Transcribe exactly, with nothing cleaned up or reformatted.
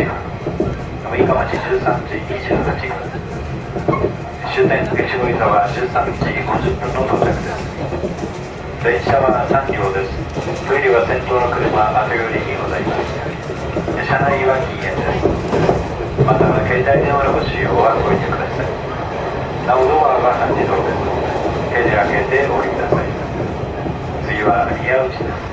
じ、六日町じゅうさんじにじゅうはちふん、終点下下井沢じゅうさんじごじゅっぷんの到着です。電車はさんりょうです。トイレは先頭の車後寄りにございます。車内は禁煙です。または携帯電話のご使用はご遠慮ください。なおドアははちじどうです。手で開けてお降りください。次は宮内です。